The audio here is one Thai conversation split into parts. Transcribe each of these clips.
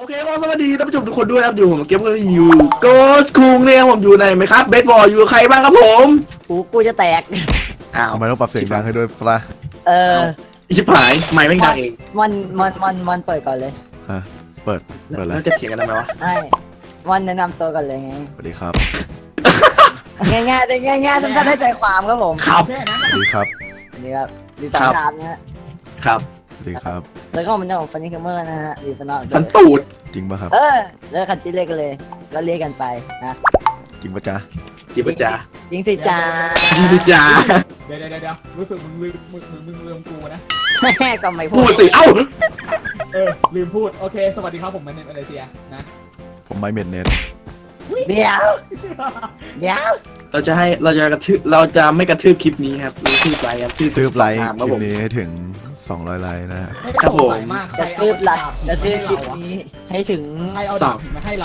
โอเคก็สวัสดีท่านผู้ชมทุกคนด้วยครับอยู่ผมเก็บก็อยู่โกสคุงเนี่ยผมอยู่ในไหมครับเบสบอลอยู่ใครบ้างครับผมกูจะแตกอ้าวทำไมต้องปรับเสียงดังให้ด้วยปะชิบหายไม่แม่งดังเองมันเปิดก่อนเลยเปิดแล้วจะเถียงกันทำไมวะใช่วันแนะนำตัวก่อนเลยไงสวัสดีครับง่ายสั้นๆให้ใจความครับผมครับสวัสดีครับสวัสดีครับดีตามนะฮะครับสวัสดีครับแล้วก็มันจะของฟันนี่เกมเมอร์นะฮะดีฟันนอฟันตูดจริงป่ะครับแล้วขัดชิ้นเล็กกันเลยก็เรียกกันไปนะจริงป่ะจ๊ะจริงป่ะจ๊ะจริงสิจ๊ะจริงสิจ๊ะเดี๋ยวรู้สึกมึงลืมกูนะแม่ก็ไม่พูดสิเอ้าลืมพูดโอเคสวัสดีครับผมมาเน็ตมาเลเซียนะผมไม่เม็ดเน็ตเดี๋ยวเราจะไม่กระทืบคลิปนี้ครับกระทืบไลค์ครับกระทืบไลค์คลิปนี้ให้ถึง200ไลค์นะครับผมกระทืบไลค์กระทืบคลิปนี้ให้ถึง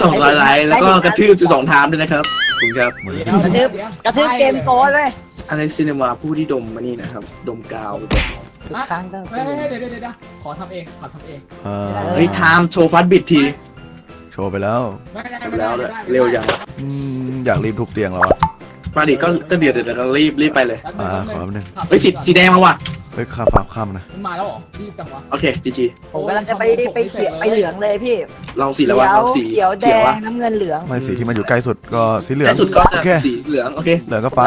200ไลค์แล้วก็กระทืบ12ทามด้วยนะครับคุณครับกระทืบเกมโก้เลยอะไรซีเนมาผู้ที่ดมมานี่นะครับดมกาวทุกครั้งต้องเดี๋ยวขอทำเองเฮ้ยทามโชว์ฟัดบิดทีโชว์ไปแล้วเร็วอย่างอยากรีบทุกเตียงแล้วอะมาดิก็เดี๋ยวก็รีบไปเลยขอแป๊บนึงเฮ้ยสีแดงมาว่ะเฮ้ยข้ามนะมาแล้วเหรอรีบจังวะโอเคจีจีผมกำลังจะไปเขียวไปเหลืองเลยพี่เราสีแล้ววะเราสีเขียวแดงน้ำเงินเหลืองไม่สีที่มันอยู่ใกล้สุดก็สีเหลืองใกล้สุดก็สีเหลืองโอเคเหลืองก็ฟ้า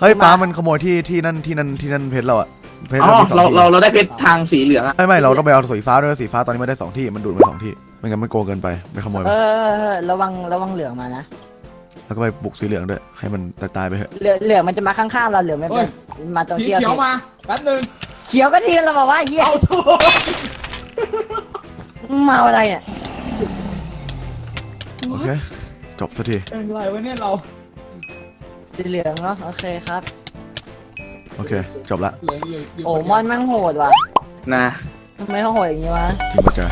เฮ้ยฟ้ามันขโมยที่นั่นเพชรเราอะอ๋อเราได้เพชรทางสีเหลืองอะไม่เราต้องไปเอาสีฟ้าด้วยสีฟ้าตอนนี้ไม่ได้2ที่มันดูดมา2ที่ไม่งั้นมันโกงเกินไปไม่ขโมยระวังเหลืองมานะแล้วก็ไปบุกสีเหลืองด้วยให้มันตายไปเถอะเหลืองมันจะมาข้างๆเราเหลืองไม่เป็นมาตรงเขียวมาแป๊บนึงเขียวก็ทีเราบอกว่าเหี้ยเอาถูกเมาอะไรเนี่ยโอเคจบสักทีเป็นไรวะเนี่ยเราสีเหลืองเนาะโอเคครับโอเคจบละโอ้มอนมันโหดว่ะนะทำไมเขาโหดอย่างนี้วะจริงปะจ๊ะ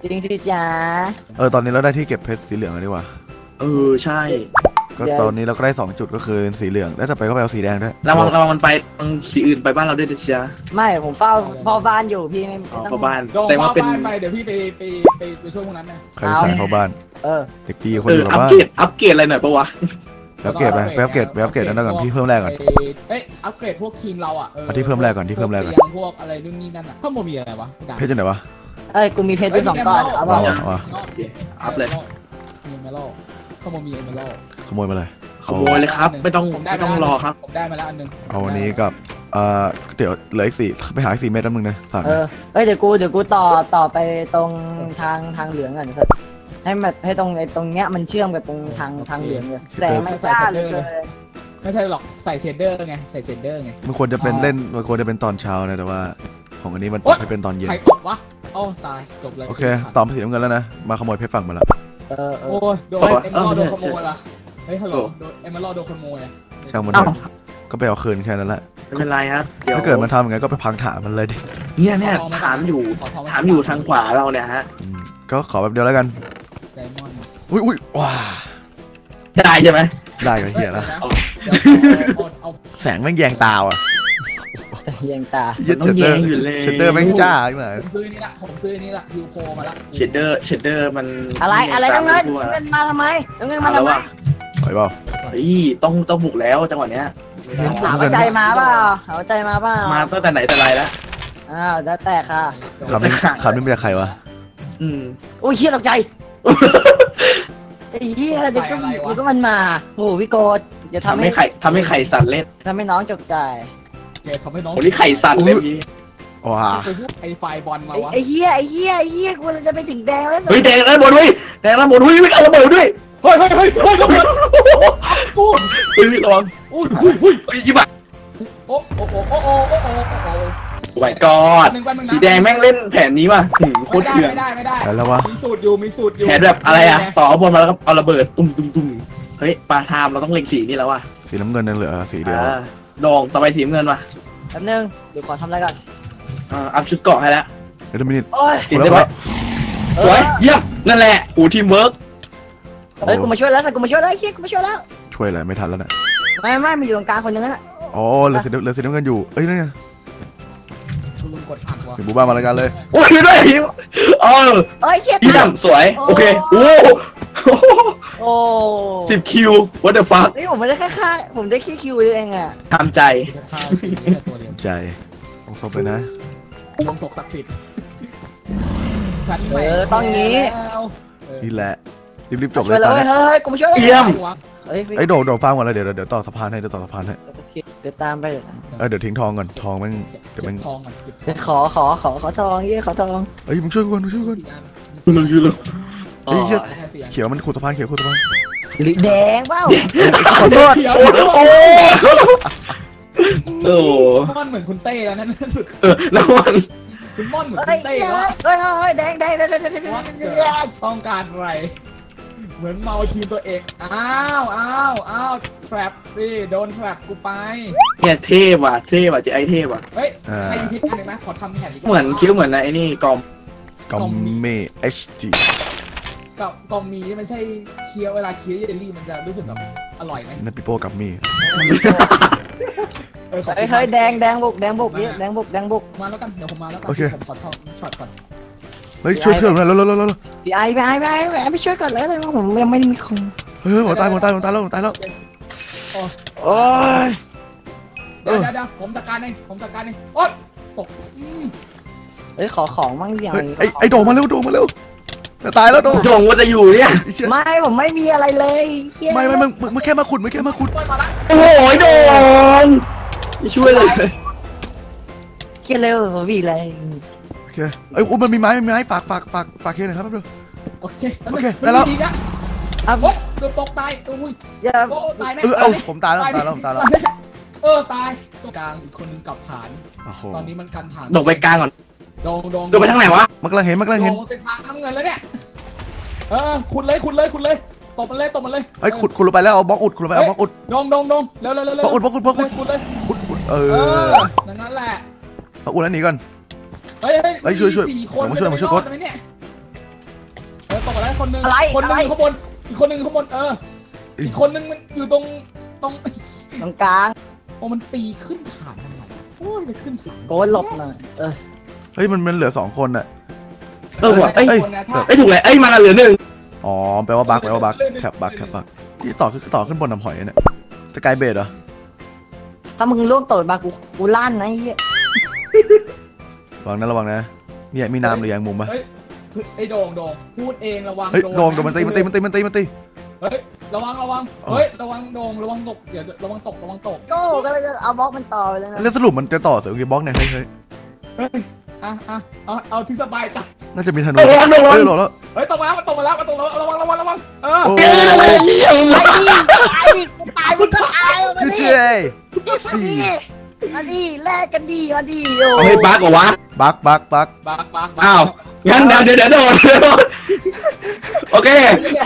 จริงสิจ๊ะตอนนี้เราได้ที่เก็บเพชรสีเหลืองแล้วดีกว่าใช่ก็ตอนนี้เราก็ได้2จุดก็คือสีเหลืองแล้วต่อไปก็ไปเอาสีแดงด้วยระวังมันไปสีอื่นไปบ้านเราด้วยนะจ๊ะไม่ผมเฝ้าพ่อบ้านอยู่พี่ไม่ต้องพ่อบ้านแต่ว่าเป็นไปเดี๋ยวพี่ไปช่วยพวกนั้นนะใครสายพ่อบ้านเด็กดีคนอยู่บ้านอัปเกรดอะไรหน่อยปะวะอัปเกรดนั่นก่อนที่เพิ่มแรกก่อนอัปเกรดพวกทีมเราอ่ะที่เพิ่มแรกก่อนพวกอะไรนู่นนี่นั่นอ่ะข้าวโมมีอะไรวะเพชรอยู่ไหนวะกูมีเพชรไป2ก้อนเอาป่ะอัพเลยมีเมล่อข้าวโมมีเมล่อขโมยมาเลยครับไม่ต้องรอครับผมได้มาแล้วอันนึงเอาวันนี้กับเดี๋ยวเหลืออีก4ไปหา4เม็ดอันนึงนะฝากเดี๋ยวกูต่อไปตรงทางเหลืองก่อนนะให้ตรงเนี้ยมันเชื่อมกับตรงทางเหลืองเลยแต่ไม่ใช่เลยไม่ใช่หรอกใส่เชดเดอร์ไงมันควรจะเป็นตอนเช้านะแต่ว่าของอันนี้มันจะเป็นตอนเย็นใครตกวะโอ้ตายจบเลยโอเคตอบสีน้ำเงินแล้วนะมาขโมยเพชรฝั่งมาแล้วโอ้โดนเอ็มลอโดนขโมยละเฮ้ยฮัลโหลโดนเอ็มลอโดนขโมยช่างมันก็ไปเอาคืนแค่นั้นแหละไม่เป็นไรครับถ้าเกิดมันทำอย่างงั้นก็ไปพังฐานมันเลยดิเนี่ยถามอยู่ทางขวาเราเนี่ยฮะก็ขอแบบเดียวแล้วกันอุ้ยว้าได้ใช่ไหมได้ก็เหี้ยแล้วแสงแม่งแยงตาอ่ะยังตาต้องแยงอยู่เลยเชดเดอร์แม่งจ้าเหมือนผมซื้อนี่ละยูโพมาละเชดเดอร์มันอะไรน้ำเงินมาทำไมไปเปล่าต้องบุกแล้วจังหวะเนี้ยเอาใจมาเปล่ามาตั้งแต่ไหนแต่ไรแล้วอ้าวแล้วแต่ค่ะขาดไม่เป็นใครวะโอ้ยเฮียตกใจไอ้เฮียเดี๋ยวก็มันมาโอ้พี่โกดอย่าทำให้ไข่สั่นเล่นทำให้น้องตกใจทำให้น้องโอ้ยไข่สั่นเลยพี่ว้าไอไฟบอลมาวะไอเฮียกูจะไปถึงแดงแล้วเฮ้ยแดงแล้วหมดเฮ้ยไม่เอาระเบิดด้วยเฮ้ยระเบิดกูเฮ้ยระวังอุ้ยยิบะโอ้ไวกอดสีแดงแม่งเล่นแผนนี้ว่ะโคตรเดือดไม่ได้แล้ววะมีสูตรอยู่แผนแบบอะไรอะต่อเอาบอลมาแล้วก็เอาระเบิดตุ้มเฮ้ยปลาทามเราต้องเล็งสีนี่แล้วว่ะสีน้ำเงินนั่นเหลือสีเดียวดองต่อไปสีน้ำเงินว่ะแป๊บนึงเดี๋ยวขอทำอะไรก่อนอัพชุดเกาะให้แล้วเดี๋ยวนิดติดได้ไหมสวยเยี่ยมนั่นแหละโอ้ทีมเวิร์กเฮ้ยกูมาช่วยแล้วเฮียช่วยอะไรไม่ทันแล้วนะไม่มาอยู่ตรงกลางคนนึงน่ะอ๋อเหลือสีน้ำเงินอยู่เอ้ยนั่นไง กดผักวะบูบ้ามาแล้วกันเลยโอ้ยด้วยเออเอ้ยเชี่ยที่ดำสวยโอเคโอ้โอ้10 คิว what the fuck นี่ผมไม่ได้แค่ฆ่าผมได้แค่คิวเองอ่ะทำใจใจต้องศพไปนะต้องศพศักดิ์สิทธิ์ต้องนี้นี่แหละรีบๆจบเลยตอนนี้เฮ้ยกูมาช่วยเยี่ยมไอ้โดดฟังก่อนเลยเดี๋ยวต่อสะพานให้ต่อสะพานให้เดี๋ยวตามไปเดี๋ยวทิ้งทองก่อนทองมันเดี๋ยวมันขอทองเฮ้ยขอทองเฮ้ยมึงช่วยกูก่อนมึงช่วยกูก่อนมึงยืนเลยไอ้เขียวมันขุดสะพานเขียวขุดสะพานแดงเปล่าขอโทษโอ้โหม่อนเหมือนคุณเต้แล้วนั่นแล้วมันคุณม่อนเหมือนคุณเต้แล้วเฮ้ยแดงต้องการอะไรเหมือนเมาทีมตัวเองอ้าวแทรปสิโดนแทรปกูไปเนี่ยเท่ว่ะจะไอเท่ว่ะเฮ้ยใครพิษอันหนึ่งนะขอทำแผนเหมือนคิวเหมือนไอ้นี่กอมเม HD กอมมีมันใช่เคี้ยวเวลาเคี้ยวเยลลี่มันจะรู้สึกแบบอร่อยไหมนั่นปิโป้กับมีเฮ้ยแดงบุกมาแล้วกันเดี๋ยวผมมาแล้วกันผมขอทองช็อตก่อนเฮ้ยช่วยเพื่อนแล้วไอ้ไปช่วยก่อนเลยว่าผมยังไม่มีคงเฮ้ยหมดตายแล้วโอ้ยเดี๋ยวผมจัดการเองโอ๊ยตกเฮ้ยขอของบ้างอย่างไอ้โด่งมาเร็วจะตายแล้วโด่งว่าจะอยู่เนี่ยไม่ผมไม่มีอะไรเลยไม่มึงแค่มาขุดโอ้โหโด่งไม่ช่วยเลยเกลียดเลยผมบีเลยโอเคไอ้มันมีไม้ฝากเคหน่อยครับดูโอเคแล้วอ่ะวดโดนตกตายอุ้ยตายแน่ผมตายแล้วตายตัวกลางอีกคนนึงกลับฐานตอนนี้มันกันฐานโดดไปกลางก่อนโดดไปทางไหนวะมันกำลังเห็นโดดไปทางน้ำเงินแล้วเนี่ยขุดเลยตบมันเลยไอ้ขุดลงไปแล้วเอาบล็อกอุดขุดลงไปเอาบล็อกอุดดงเร็วบล็อกอุดเลยนั่นแหละเอาอุดแล้วหนีก่อนเฮ้ยช่วยมาช่วยกดตกอะไรคนนึงข้างบนอีกคนนึงข้างบนอีกคนนึงมันอยู่ตรงกลางโอ้มันตีขึ้นฐานโอ้ยมันขึ้นฐานโกนหลบหน่อยเฮ้ยมันเหลือ2คนอ่ะว่ะไอ้ถูกเลยไอ้มันเหลือ1อ๋อแปลว่าบักแคบบักที่ต่อขึ้นบนน้ำหอยเนี่ยจะไกลเบสเหรอถ้ามึงล่วงตกมากูลั่นนะไอ้เหี้ยระวังนะเนี่ยมีน้ำหรือยังมุมปะไอ้โด่งพูดเองระวังโด่งมันตีเฮ้ยระวังเฮ้ยระวังตกเดี๋ยวระวังตกก็เลยจะเอาบล็อกมันต่อเลยนะแล้วสรุปมันจะต่อเสือกีบล็อกเนี่ยเฮ้ยเอาที่สบายจ้ะน่าจะมีธนูโดนแล้วเฮ้ยตกมาแล้วระวังไอ้นี่เจ๊อันนี้แลกกันดีอันนี้โอ้ยบักเหรอวะบักอ้าวงั้นเดี๋ยวโดนโอเค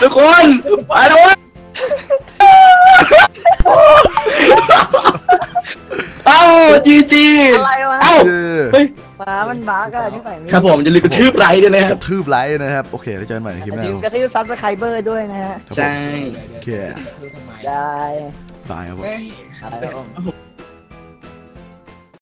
ทุกคนไปแล้ววะเอ้าจีอะไรวะเอ้าป้ามันบักอะนี่ใส่ไม่ครับผมจะลืมกระทืบไลค์ด้วยนะครับโอเคแล้วเจอกันใหม่คลิปหน้ากระทืบซับสไครเบอร์ด้วยนะฮะใช่โอเคได้บายครับผม